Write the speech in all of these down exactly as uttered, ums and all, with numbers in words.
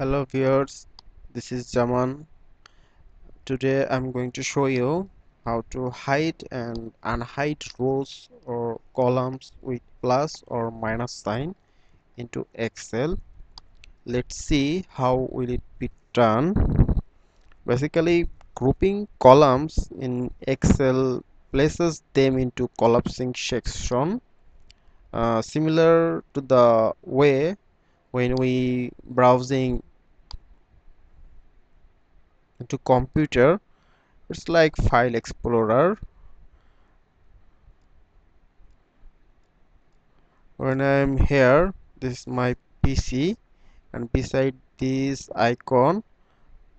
Hello viewers, this is Jaman. Today I'm going to show you how to hide and unhide rows or columns with plus or minus sign into Excel. Let's see how will it be done. Basically, grouping columns in Excel places them into collapsing section, uh, similar to the way when we browsing into computer. It's like file explorer. When I'm here, this is my P C, and beside this icon,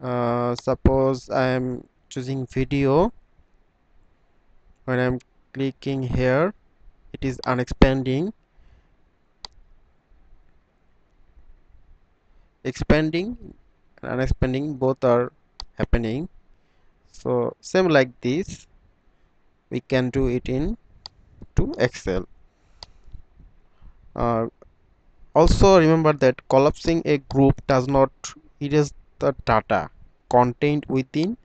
uh, suppose I'm choosing video. When I'm clicking here, it is unexpanding. Expanding and unexpanding both are happening, so same like this we can do it in to Excel. Uh, also remember that collapsing a group does not erase the data contained within,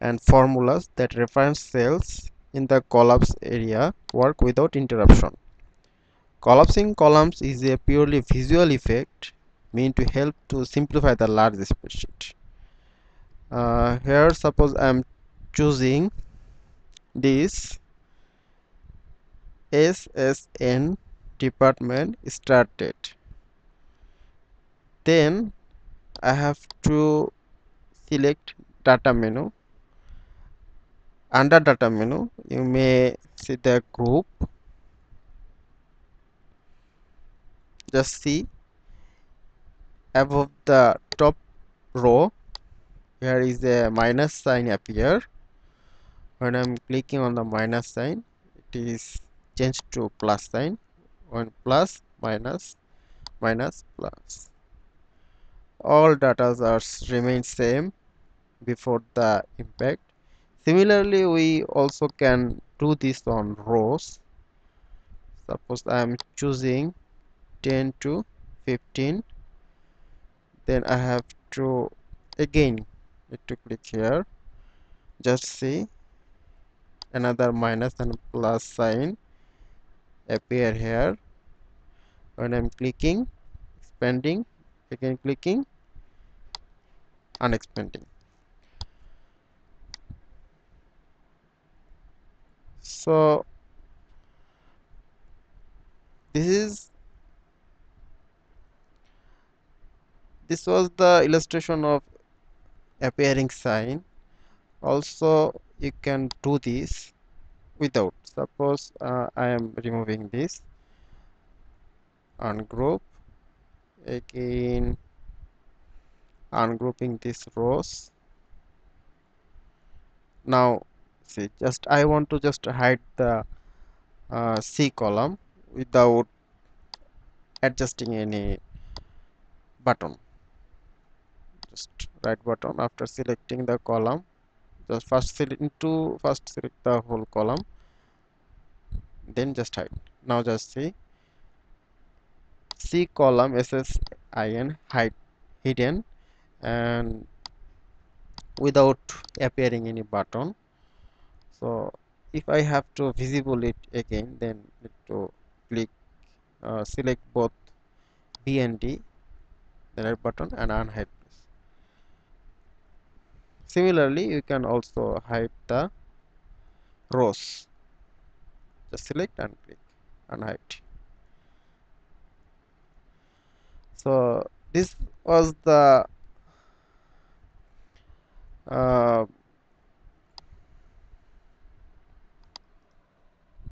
and formulas that reference cells in the collapse area work without interruption. Collapsing columns is a purely visual effect meant to help to simplify the large spreadsheet. Uh, here suppose I am choosing this S S N department start date, then I have to select data menu. Under data menu you may see the group, just see above the top row here is a minus sign appear. When I'm clicking on the minus sign, it is changed to plus sign. One plus, minus, minus, plus. All data are remain same before the impact. Similarly, we also can do this on rows. Suppose I'm choosing ten to fifteen, then I have to again need to click here, just see another minus and plus sign appear here. When I'm clicking, expanding, again clicking, unexpanding. So this is this was the illustration of appearing sign. Also you can do this without. Suppose uh, I am removing this, ungroup, again ungrouping these rows. Now see, just I want to just hide the uh, C column without adjusting any button. Just right button after selecting the column, just first select into first select the whole column, then just hide. Now just see C column S S I N hide hidden and without appearing any button. So if I have to visible it again, then need to click uh, select both B and D, the right button, and unhide. Similarly, you can also hide the rows. Just select and click and hide. So this was the uh,